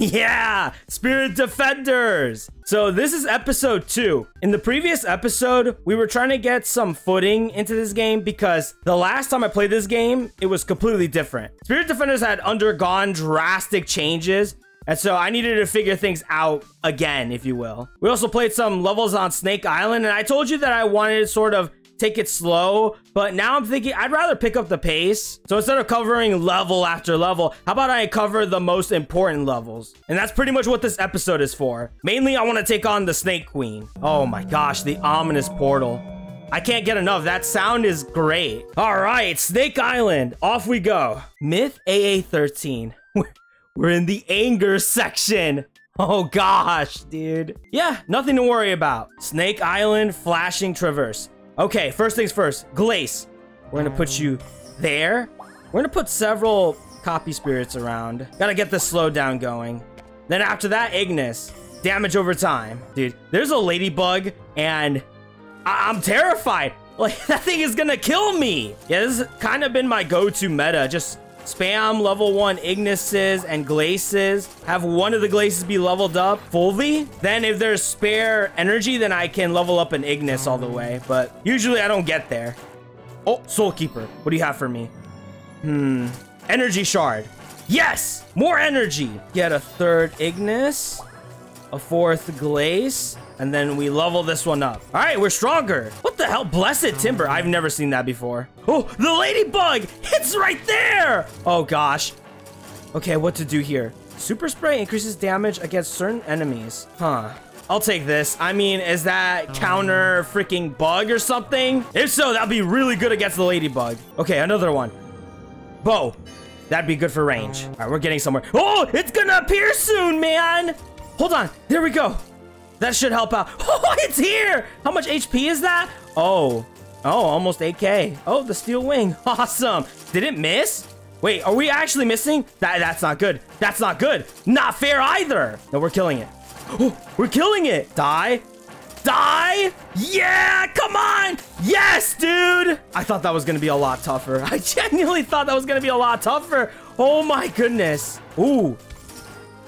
Yeah, Spirit Defenders. So this is episode 2. In the previous episode, we were trying to get some footing into this game because the last time I played this game, it was completely different. Spirit Defenders had undergone drastic changes, and so I needed to figure things out again, if you will. We also played some levels on Snake Island, and I told you that I wanted to sort of take it slow, but now I'm thinking I'd rather pick up the pace. So instead of covering level after level, how about I cover the most important levels? And that's pretty much what this episode is for. Mainly, I want to take on the Snake Queen. Oh my gosh, the ominous portal. I can't get enough. That sound is great. All right, Snake Island, off we go. Myth AA 13. We're in the anger section. Oh gosh, dude. Yeah, nothing to worry about. Snake Island, flashing traverse. Okay, first things first, Glace. We're gonna put you there. We're gonna put several copy spirits around. Gotta get this slowdown going. Then after that, Ignis. Damage over time. Dude, there's a ladybug and I'm terrified. Like, that thing is gonna kill me. Yeah, this has kind of been my go-to meta. Just spam level 1 Ignises and Glaces. Have one of the Glaces be leveled up fully. Then if there's spare energy, then I can level up an Ignis all the way. But usually I don't get there. Oh, Soulkeeper. What do you have for me? Energy Shard. Yes! More energy! Get a 3rd Ignis. A 4th Glace. And then we level this one up. All right, we're stronger. What the hell? Blessed Timber. I've never seen that before. Oh, the ladybug. It's right there. Oh, gosh. Okay, what to do here? Super Spray increases damage against certain enemies. Huh. I'll take this. I mean, is that counter freaking bug or something? If so, that'd be really good against the ladybug. Okay, another one. Bow. That'd be good for range. All right, we're getting somewhere. Oh, it's gonna appear soon, man. Hold on. There we go. That should help out. Oh, it's here! How much HP is that? Oh, almost 8k. Oh, the steel wing. Awesome. Did it miss? Wait, are we actually missing? That's not good. That's not good. Not fair either. No, we're killing it. Oh, we're killing it. Die. Die. Yeah, come on. Yes, dude. I thought that was going to be a lot tougher. I genuinely thought that was going to be a lot tougher. Oh, my goodness. Ooh.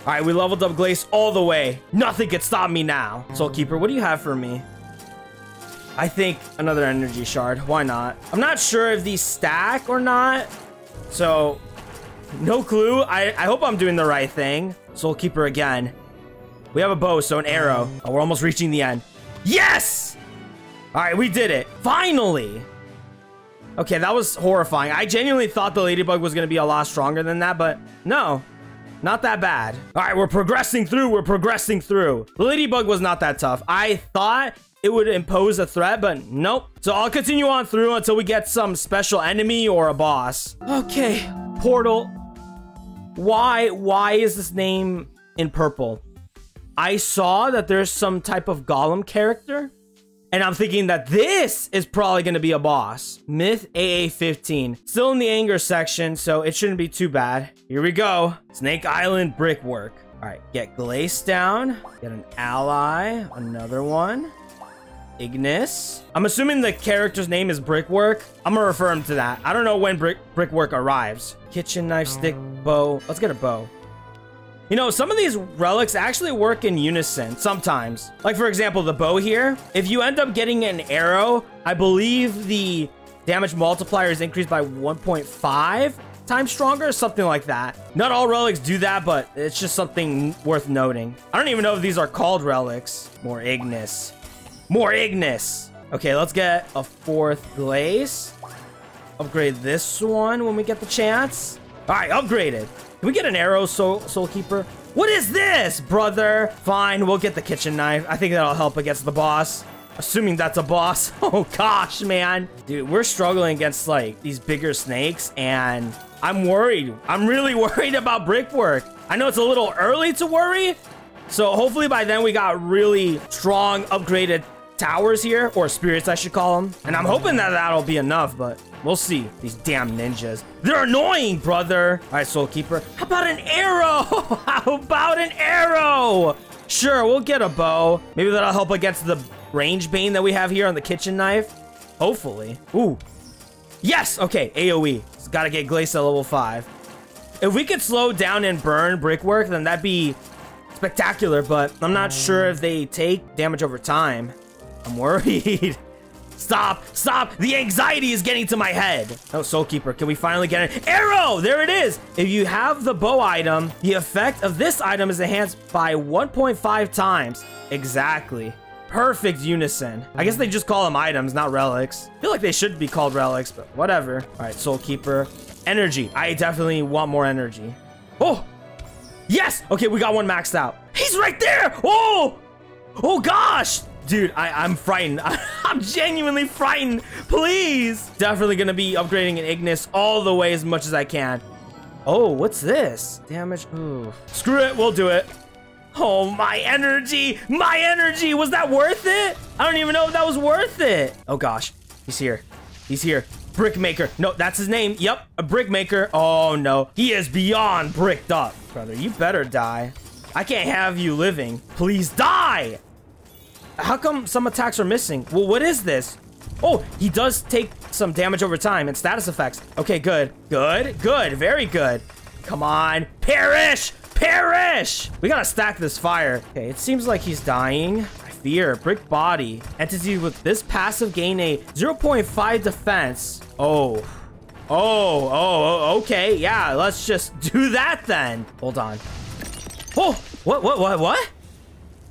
All right, we leveled up Glace all the way. Nothing can stop me now. Soulkeeper, what do you have for me? I think another energy shard. Why not? I'm not sure if these stack or not. So, no clue. I hope I'm doing the right thing. Soulkeeper again. We have a bow, so an arrow. Oh, we're almost reaching the end. Yes! All right, we did it. Finally! Okay, that was horrifying. I genuinely thought the ladybug was going to be a lot stronger than that, but no. Not that bad. All right, we're progressing through. We're progressing through. The ladybug was not that tough. I thought it would impose a threat, but nope. So I'll continue on through until we get some special enemy or a boss. Okay, portal. Why is this name in purple? I saw that there's some type of golem character, and I'm thinking that this is probably going to be a boss. Myth AA 15. Still in the anger section, so it shouldn't be too bad. Here we go. Snake Island Brickwork. All right, get Glace down. Get an ally. Another one. Ignis. I'm assuming the character's name is Brickwork. I'm going to refer him to that. I don't know when Brickwork arrives. Kitchen knife, stick, bow. Let's get a bow. You know, some of these relics actually work in unison sometimes. Like, for example, the bow here. If you end up getting an arrow, I believe the damage multiplier is increased by 1.5 times stronger, something like that. Not all relics do that, but it's just something worth noting. I don't even know if these are called relics. More Ignis. More Ignis. Okay, let's get a 4th Glace. Upgrade this one when we get the chance. All right, upgraded. Can we get an arrow, Soulkeeper? What is this, brother? Fine, we'll get the kitchen knife. I think that'll help against the boss. Assuming that's a boss. Oh, gosh, man. Dude, we're struggling against, like, these bigger snakes, and I'm worried. I'm really worried about Brickwork. I know it's a little early to worry, so hopefully by then we got really strong upgraded towers here, or spirits, I should call them. And I'm hoping that that'll be enough, but... we'll see. These damn ninjas. They're annoying, brother. All right, Soulkeeper. How about an arrow? How about an arrow? Sure, we'll get a bow. Maybe that'll help against the range bane that we have here on the kitchen knife. Hopefully. Ooh. Yes! Okay, AoE. It's gotta get Glace at level 5. If we could slow down and burn Brickwork, then that'd be spectacular, but I'm not sure if they take damage over time. I'm worried. Stop! Stop! The anxiety is getting to my head! Oh, Soulkeeper, can we finally get an arrow? There it is! If you have the bow item, the effect of this item is enhanced by 1.5 times. Exactly. Perfect unison. I guess they just call them items, not relics. I feel like they should be called relics, but whatever. All right, Soulkeeper. Energy. I definitely want more energy. Oh! Yes! Okay, we got one maxed out. He's right there! Oh! Oh, gosh! Dude, I'm frightened. I'm genuinely frightened. Please. Definitely gonna be upgrading an Ignis all the way as much as I can. Oh, what's this? Damage. Ooh. Screw it. We'll do it. Oh, my energy. My energy. Was that worth it? I don't even know if that was worth it. Oh, gosh. He's here. He's here. Brickmaker. No, that's his name. Yep. A Brickmaker. Oh, no. He is beyond bricked up. Brother, you better die. I can't have you living. Please die. How come some attacks are missing? Well, what is this? Oh, he does take some damage over time and status effects. Okay, good. Good. Good. Very good. Come on. Perish! Perish! We gotta stack this fire. Okay, it seems like he's dying. I fear. Brick body. Entity with this passive gain a 0.5 defense. Oh. Oh, okay. Yeah, let's just do that then. Hold on. Oh! What?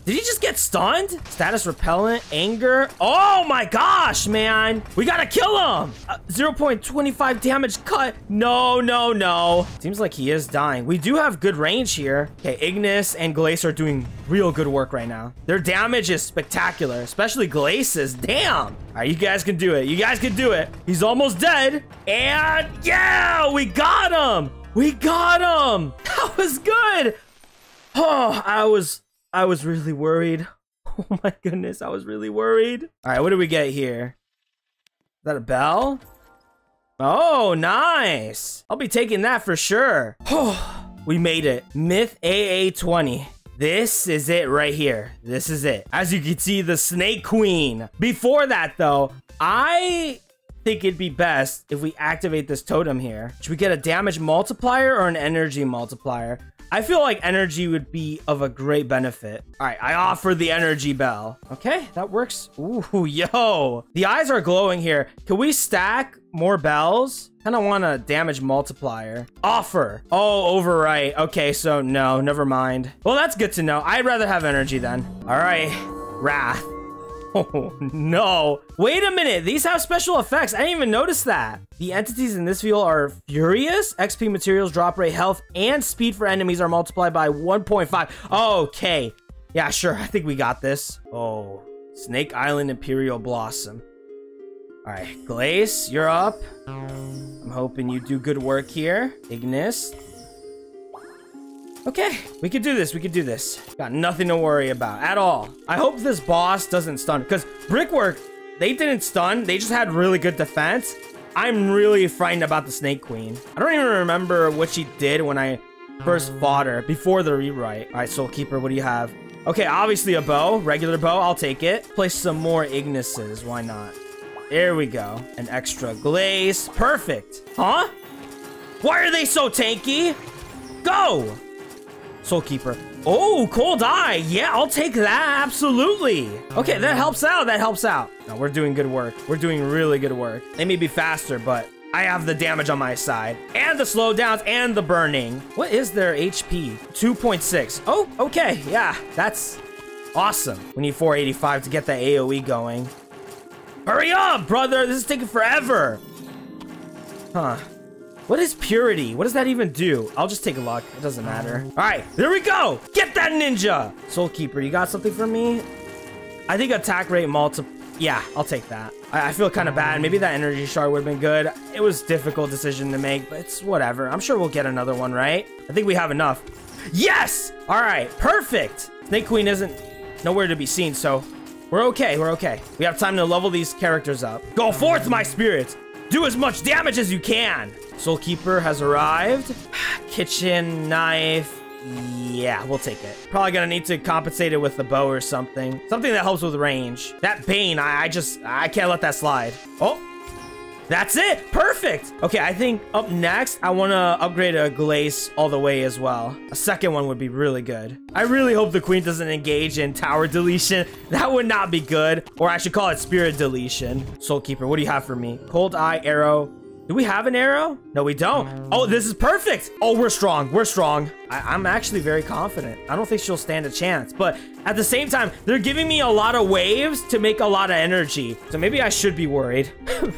Did he just get stunned? Status repellent, anger. Oh my gosh, man. We gotta kill him. 0.25 damage cut. No. Seems like he is dying. We do have good range here. Okay, Ignis and Glace are doing real good work right now. Their damage is spectacular, especially Glace's. Damn. All right, you guys can do it. You guys can do it. He's almost dead. And yeah, we got him. We got him. That was good. Oh, I was really worried. Oh my goodness, I was really worried. All right, what do we get here? Is that a bell? Oh, nice. I'll be taking that for sure. Oh, we made it. Myth AA 20. This is it right here. This is it. As you can see, the Snake Queen. Before that, though, I think it'd be best if we activate this totem here. Should we get a damage multiplier or an energy multiplier? I feel like energy would be of a great benefit. All right, I offer the energy bell. Okay, that works. Ooh, yo. The eyes are glowing here. Can we stack more bells? Kind of want a damage multiplier. Offer. Oh, overwrite. Okay, so no, never mind. Well, that's good to know. I'd rather have energy then. All right, Wrath. Oh, no. Wait a minute. These have special effects. I didn't even notice that. The entities in this field are furious. XP, materials, drop rate, health, and speed for enemies are multiplied by 1.5. Okay. Yeah, sure. I think we got this. Oh, Snake Island, Imperial Blossom. All right, Glace, you're up. I'm hoping you do good work here. Ignis. Okay, we could do this. We could do this. Got nothing to worry about at all. I hope this boss doesn't stun, because Brickwork, they didn't stun. They just had really good defense. I'm really frightened about the Snake Queen. I don't even remember what she did when I first fought her before the rewrite. All right, Soulkeeper, what do you have? Okay, obviously a bow, regular bow. I'll take it. Place some more Ignises. Why not? There we go. An extra Glace. Perfect. Huh? Why are they so tanky? Go! Soulkeeper. Oh, cold eye. Yeah, I'll take that. Absolutely. Okay, that helps out. That helps out. No, we're doing good work. We're doing really good work. They may be faster, but I have the damage on my side. And the slowdowns and the burning. What is their HP? 2.6. Oh, okay. Yeah, that's awesome. We need 485 to get that AoE going. Hurry up, brother. This is taking forever. Huh. What is purity? What does that even do? I'll just take a look. It doesn't matter. All right, there we go. Get that ninja. Soulkeeper, you got something for me? I think attack rate multiple. Yeah, I'll take that. I feel kind of bad. Maybe that energy shard would have been good. It was a difficult decision to make, but it's whatever. I'm sure we'll get another one, right? I think we have enough. Yes. All right, perfect. Snake Queen isn't nowhere to be seen, so we're okay. We're okay. We have time to level these characters up. Go forth, my spirits. Do as much damage as you can. Soulkeeper has arrived. Kitchen knife. Yeah, we'll take it. Probably gonna need to compensate it with the bow or something. Something that helps with range. That Bane, I can't let that slide. Oh, That's it. Perfect. Okay, I think up next, I want to upgrade a glaze all the way as well. A second one would be really good. I really hope the queen doesn't engage in tower deletion. That would not be good. Or I should call it spirit deletion. Soulkeeper, what do you have for me? Cold eye, arrow. Do we have an arrow? No, we don't. Oh, this is perfect. Oh, we're strong. We're strong. I'm actually very confident. I don't think she'll stand a chance. But at the same time, they're giving me a lot of waves to make a lot of energy. So maybe I should be worried.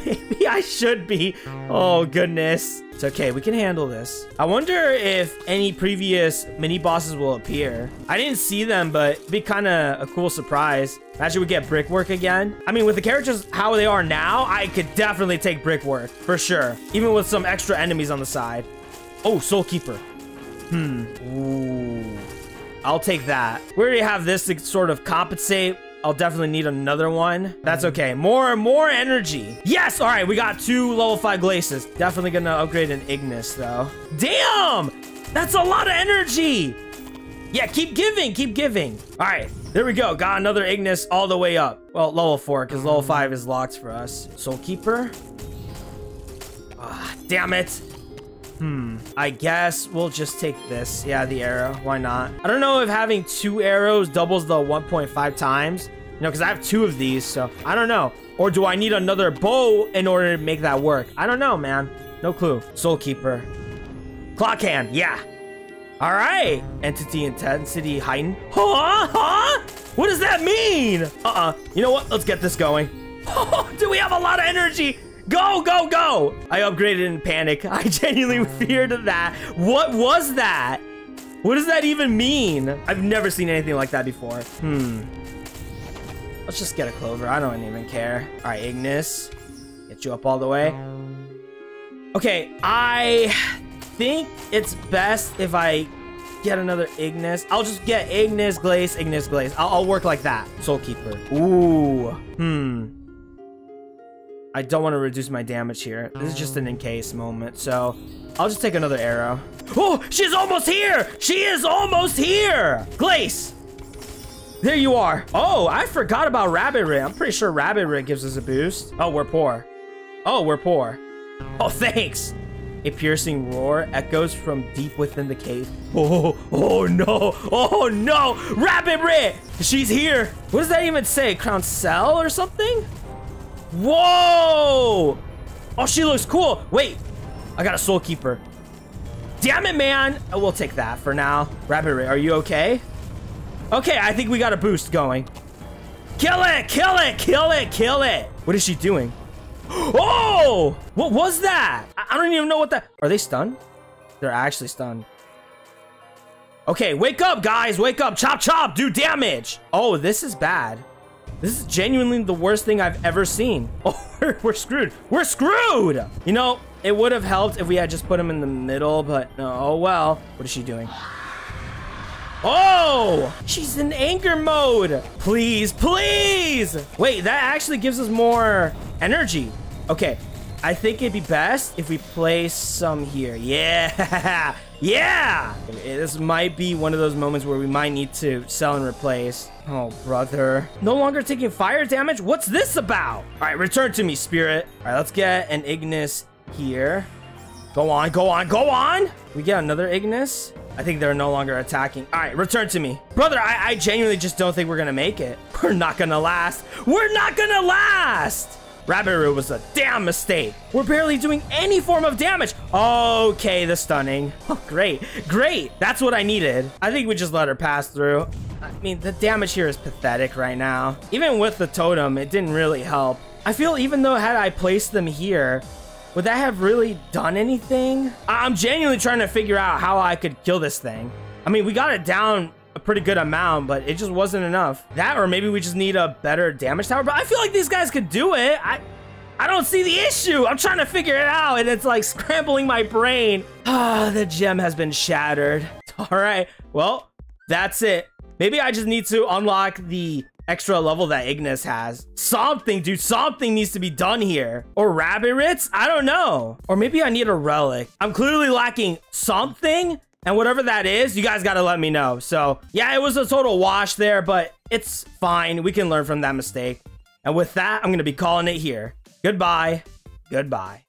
Maybe I should be. Oh, goodness. It's okay. We can handle this. I wonder if any previous mini bosses will appear. I didn't see them, but it'd be kind of a cool surprise. Imagine we get Brickwork again. I mean, with the characters how they are now, I could definitely take Brickwork for sure. Even with some extra enemies on the side. Oh, Soulkeeper. Ooh. I'll take that. We already have this to sort of compensate. I'll definitely need another one. That's okay. More energy. Yes. All right. We got 2 level 5 glaces. Definitely going to upgrade an Ignis though. Damn. That's a lot of energy. Yeah. Keep giving. Keep giving. All right. There we go. Got another Ignis all the way up. Well, level 4 because level 5 is locked for us. Soulkeeper. Ah, damn it. I guess we'll just take this. Yeah, the arrow. Why not? I don't know if having 2 arrows doubles the 1.5 times. You know, because I have 2 of these, so I don't know. Or do I need another bow in order to make that work? I don't know, man. No clue. Soulkeeper. Clock hand. Yeah. All right. Entity intensity heightened. Huh? Huh? What does that mean? You know what? Let's get this going. Do we have a lot of energy? Go, go, go! I upgraded in panic. I genuinely feared that. What was that? What does that even mean? I've never seen anything like that before. Let's just get a clover. I don't even care. All right, Ignis. Get you up all the way. Okay, I think it's best if I get another Ignis. I'll just get Ignis, Glaze, Ignis, Glaze. I'll work like that. Soulkeeper. Ooh. I don't want to reduce my damage here. This is just an in case moment, so I'll just take another arrow. Oh, she's almost here! She is almost here! Glace! There you are. Oh, I forgot about Rabbit Rit. I'm pretty sure Rabbit Rit gives us a boost. Oh, we're poor. Oh, we're poor. Oh, thanks! A piercing roar echoes from deep within the cave. Oh, oh no! Oh no! Rabbit Rit! She's here! What does that even say? Crownelle or something? Whoa! Oh, she looks cool. Wait, I got a Soulkeeper. Damn it, man. We'll take that for now. Rabbit Ray, are you okay? Okay, I think we got a boost going. Kill it, kill it, kill it, kill it. What is she doing? Oh! What was that? I don't even know what that... Are they stunned? They're actually stunned. Okay, wake up, guys. Wake up. Chop, chop. Do damage. Oh, this is bad. This is genuinely the worst thing I've ever seen. Oh, we're screwed. We're screwed! You know, it would have helped if we had just put him in the middle, but no. Oh, well. What is she doing? Oh! She's in anger mode! Please, please! Wait, that actually gives us more energy. Okay, I think it'd be best if we place some here. Yeah! Yeah! This might be one of those moments where we might need to sell and replace. Oh, brother. No longer taking fire damage? What's this about? All right, return to me, spirit. All right, let's get an Ignis here. Go on, go on, go on! We get another Ignis? I think they're no longer attacking. All right, return to me. Brother, I genuinely just don't think we're gonna make it. We're not gonna last. We're not gonna last! Rabbit Rit was a damn mistake. We're barely doing any form of damage. Okay, the stunning. Oh, great, great. That's what I needed. I think we just let her pass through. I mean, the damage here is pathetic right now. Even with the totem, it didn't really help. I feel even though had I placed them here, would that have really done anything? I'm genuinely trying to figure out how I could kill this thing. I mean, we got it down a pretty good amount, but it just wasn't enough. That, or maybe we just need a better damage tower, but I feel like these guys could do it. I don't see the issue. I'm trying to figure it out, and it's like scrambling my brain. Ah, the gem has been shattered. All right, well, that's it. Maybe I just need to unlock the extra level that Ignis has. Something, dude, something needs to be done here. Or Rabbit Rits? I don't know. Or maybe I need a relic. I'm clearly lacking something. And whatever that is, you guys got to let me know. So, yeah, it was a total wash there, but it's fine. We can learn from that mistake. And with that, I'm going to be calling it here. Goodbye. Goodbye.